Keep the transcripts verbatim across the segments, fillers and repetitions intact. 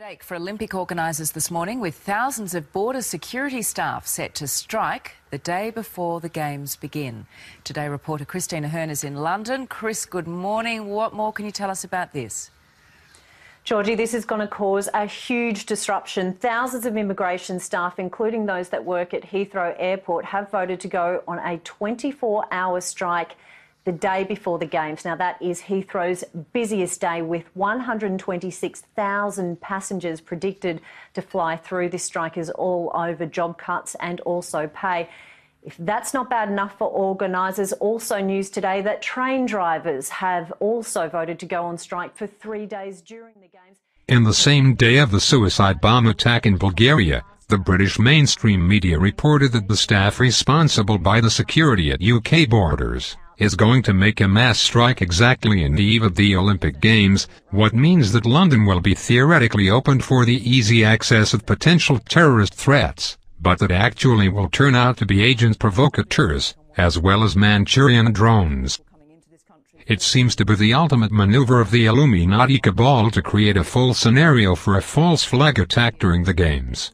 Headache for Olympic organisers this morning, with thousands of border security staff set to strike the day before the Games begin. Today, reporter Christina Hearn is in London. Chris, good morning. What more can you tell us about this? Georgie, this is going to cause a huge disruption. Thousands of immigration staff, including those that work at Heathrow Airport, have voted to go on a twenty-four hour strike the day before the Games. Now, that is Heathrow's busiest day, with one hundred twenty-six thousand passengers predicted to fly through. This strike is all over job cuts and also pay. If that's not bad enough for organisers, also news today that train drivers have also voted to go on strike for three days during the Games. In the same day of the suicide bomb attack in Bulgaria, the British mainstream media reported that the staff responsible by the security at U K borders is going to make a mass strike exactly in the eve of the Olympic Games, what means that London will be theoretically opened for the easy access of potential terrorist threats, but that actually will turn out to be agent provocateurs, as well as Manchurian drones. It seems to be the ultimate maneuver of the Illuminati cabal to create a full scenario for a false flag attack during the Games.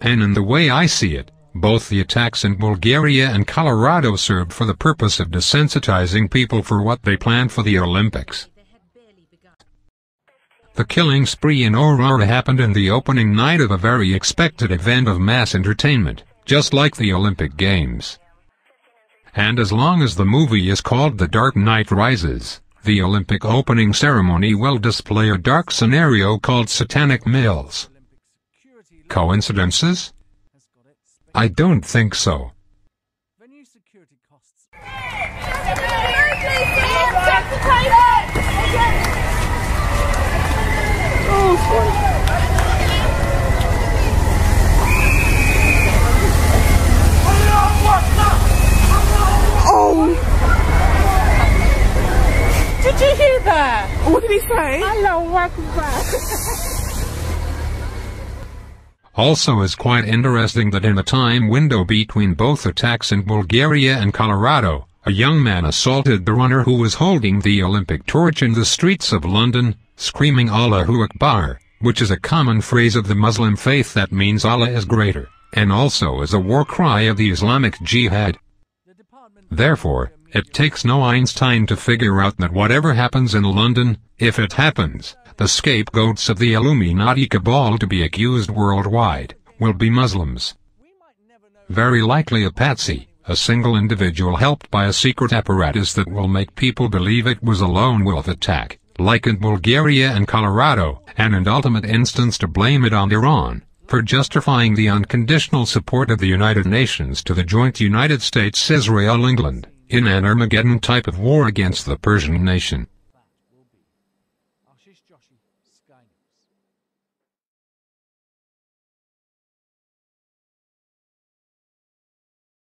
And in the way I see it, both the attacks in Bulgaria and Colorado served for the purpose of desensitizing people for what they planned for the Olympics. The killing spree in Aurora happened in the opening night of a very expected event of mass entertainment, just like the Olympic Games. And as long as the movie is called The Dark Knight Rises, the Olympic opening ceremony will display a dark scenario called Satanic Mills. Coincidences? I don't think so. Oh! Did you hear that? What did he say? Hello, welcome back. Also, it's quite interesting that in the time window between both attacks in Bulgaria and Colorado, a young man assaulted the runner who was holding the Olympic torch in the streets of London, screaming Allahu Akbar, which is a common phrase of the Muslim faith that means Allah is greater, and also is a war cry of the Islamic Jihad. Therefore, it takes no Einstein to figure out that whatever happens in London, if it happens, the scapegoats of the Illuminati cabal to be accused worldwide will be Muslims. Very likely a patsy, a single individual helped by a secret apparatus that will make people believe it was a lone wolf attack, like in Bulgaria and Colorado, and in ultimate instance to blame it on Iran, for justifying the unconditional support of the United Nations to the joint United States-Israel-England, in an Armageddon type of war against the Persian nation.